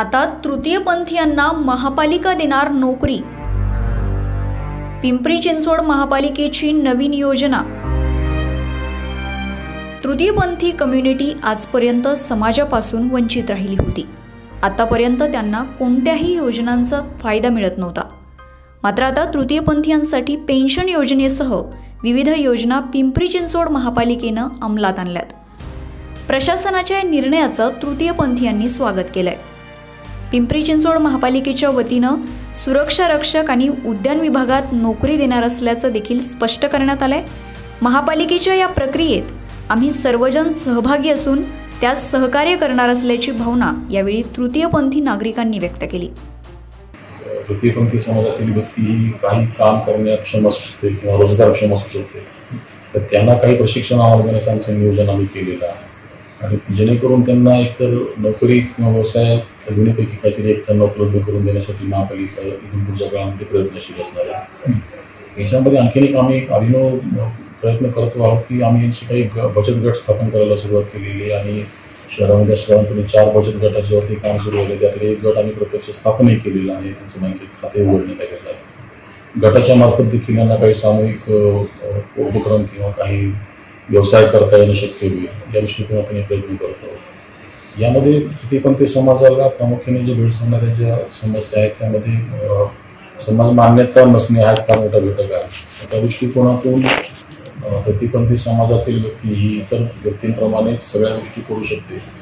आता तृतीयपंथीयांना महापालिका देणार नोकरी. पिंपरी चिंचवड महापालिकेची नवीन योजना. तृतीयपंथी कम्युनिटी आजपर्यंत समाजापासून वंचित राहिली होती. आतापर्यंत त्यांना कोणत्याही योजनांचा फायदा मिळत नव्हता. मात्र आता तृतीयपंथीयांसाठी पेन्शन योजनेसह विविध योजना पिंपरी चिंचवड महापालिकेनं अंमलात आणल्यात. प्रशासनाच्या या निर्णयाचं तृतीयपंथीयांनी स्वागत केलंय. पिंपरी चिंचवड महापालिकेच्या वतीनं सुरक्षा रक्षक आणि उद्यान विभागात नोकरी देणार असल्याचं देखील स्पष्ट करण्यात आलंय. महापालिकेच्या या प्रक्रियेत आम्ही सर्वजण सहभागी असून त्यास सहकार्य करणार असल्याची भावना यावेळी तृतीयपंथी नागरिकांनी व्यक्त केली. तृतीयपंथी समाजातील व्यक्ती ही काही काम करण्याक्षम असू शकते किंवा रोजगारक्षम असू शकते, तर त्यांना काही प्रशिक्षण ऑर्गनायझेशनचं नियोजन आम्ही केलेलं आहे आणि जेणेकरून त्यांना एकतर नोकरी किंवा व्यवसाय दोन्हीपैकी काहीतरी एक त्यांना उपलब्ध करून देण्यासाठी महापालिका इथून पुढच्या काळामध्ये प्रयत्नशील असणार आहे. याच्यामध्ये आणखीन एक आम्ही अभिनव प्रयत्न करतो आहोत की आम्ही यांची काही बचत गट स्थापन करायला सुरुवात केलेली आणि शहरामध्ये सर्वांकडून 4 बचत गटाच्यावरती काम सुरू झाले. त्याकडे एक गट आम्ही प्रत्यक्ष स्थापनही केलेला आहे. त्यांचं बँकेत खाते उघडण्यात आलेलं आहे. गटाच्या मार्फत देखील यांना काही सामूहिक उपक्रम किंवा काही व्यवसाय करता येणं शक्य होईल या दृष्टिकोनातून प्रयत्न करत आहोत. यामध्ये तृतीयपंथी समाजाला प्रामुख्याने जे भेडसावणाऱ्या ज्या समस्या आहेत त्यामध्ये समाज मान्यता नसणे हा फार मोठा घटक आहे. त्या दृष्टिकोनातून तृतीयपंथी समाजातील व्यक्ती ही इतर व्यक्तींप्रमाणेच सगळ्या गोष्टी करू शकते.